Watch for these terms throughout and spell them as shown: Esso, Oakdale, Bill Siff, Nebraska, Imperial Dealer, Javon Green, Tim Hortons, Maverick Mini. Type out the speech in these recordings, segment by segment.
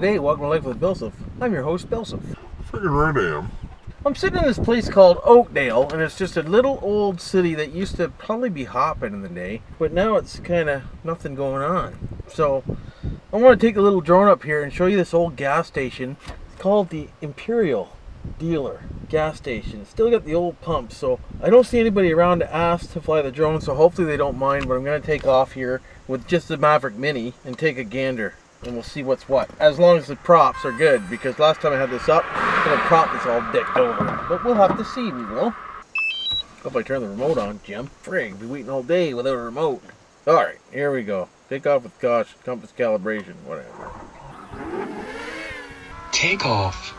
today, Walking Life with Bill Siff. I'm your host, Bill Siff. Freaking right I am. I'm sitting in this place called Oakdale, and it's just a little old city that used to probably be hopping in the day, but now it's kind of nothing going on. So I want to take a little drone up here and show you this old gas station. It's called the Imperial Dealer gas station. It's still got the old pump, so I don't see anybody around to ask to fly the drone, so hopefully they don't mind, but I'm going to take off here with just the Maverick Mini and take a gander. And we'll see what's what, as long as the props are good, because last time I had this up, the prop is all dicked over. But we'll have to see, we will. Hope I turn the remote on, Jim. Frig, be waiting all day without a remote. Alright, here we go. Take off with caution, compass calibration, whatever. Take off.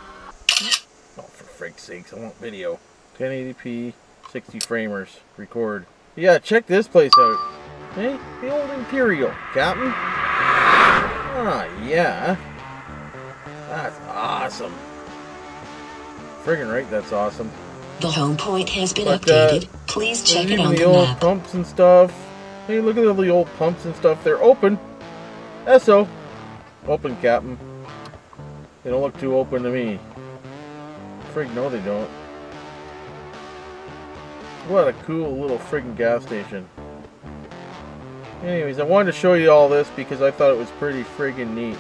Oh, for frig's sakes, I want video. 1080p, 60 framers, record. Yeah, check this place out. Hey, the old Imperial, Captain. Ah, yeah. That's awesome. Friggin' right, that's awesome. The home point has been updated. Please check it out. The old pumps and stuff. Hey, look at all the old pumps and stuff. They're open. Esso. Open, Captain. They don't look too open to me. Frig, no, they don't. What a cool little friggin' gas station. Anyways, I wanted to show you all this because I thought it was pretty friggin' neat.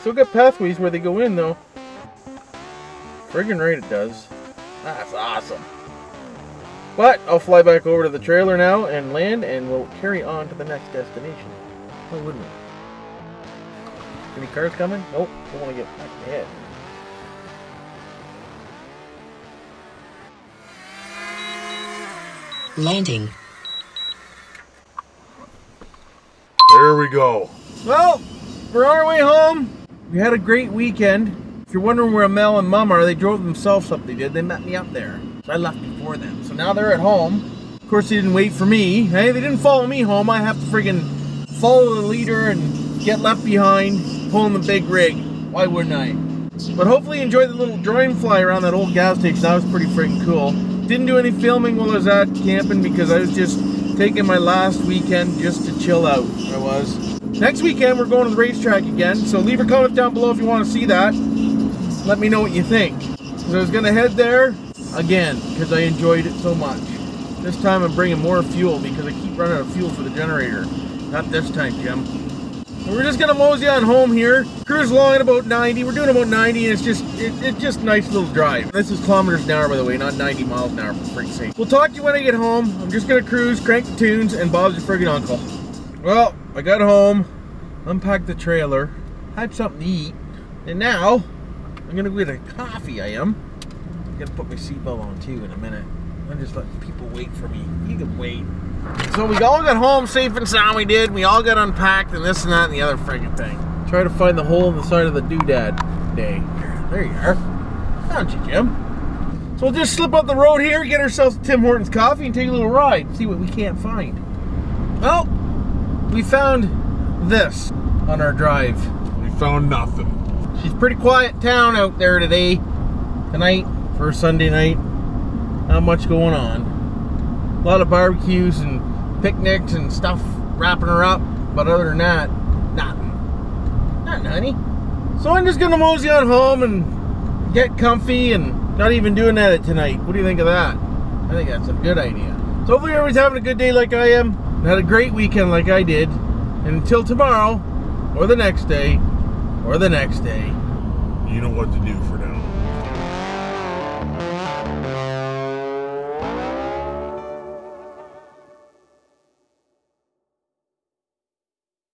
Still got pathways where they go in, though. Friggin' right it does. That's awesome. But I'll fly back over to the trailer now and land, and we'll carry on to the next destination. Why wouldn't we? Any cars coming? Nope. Don't want to get back ahead. Landing. There we go. Well, we're on our way home. We had a great weekend. If you're wondering where Mel and Mum are, they drove themselves up, they did. They met me up there. So I left before them. So now they're at home. Of course, they didn't wait for me. Hey, they didn't follow me home. I have to friggin' follow the leader and get left behind, pulling the big rig. Why wouldn't I? But hopefully you enjoyed the little drone fly around that old gas station. That was pretty friggin' cool. Didn't do any filming while I was out camping because I was just taking my last weekend just to chill out. I was. Next weekend we're going to the racetrack again, so leave a comment down below if you want to see that. Let me know what you think. So I was going to head there again because I enjoyed it so much. This time I'm bringing more fuel because I keep running out of fuel for the generator. Not this time, Jim. We're just going to mosey on home here. Cruise along at about 90. We're doing about 90, and it's just a nice little drive. This is kilometers an hour, by the way, not 90 miles an hour, for freak's sake. We'll talk to you when I get home. I'm just going to cruise, crank the tunes, and Bob's your friggin' uncle. Well, I got home, unpacked the trailer, had something to eat, and now I'm going to go get a coffee, I am. I'm going to put my seatbelt on, too, in a minute. I'm just letting people wait for me. You can wait. So we all got home safe and sound, we did. We all got unpacked and this and that and the other friggin' thing. Try to find the hole in the side of the doodad day. There you are. Found you, Jim. So we'll just slip up the road here, get ourselves a Tim Hortons coffee and take a little ride. See what we can't find. Well, we found this on our drive. We found nothing. She's a pretty quiet town out there today. Tonight, for Sunday night. Not much going on. A lot of barbecues and picnics and stuff wrapping her up, but other than that, nothing. Nothing, honey. So I'm just gonna mosey on home and get comfy and not even doing that at tonight. What do you think of that? I think that's a good idea. So hopefully everybody's having a good day like I am, and had a great weekend like I did. And until tomorrow, or the next day, you know what to do for now.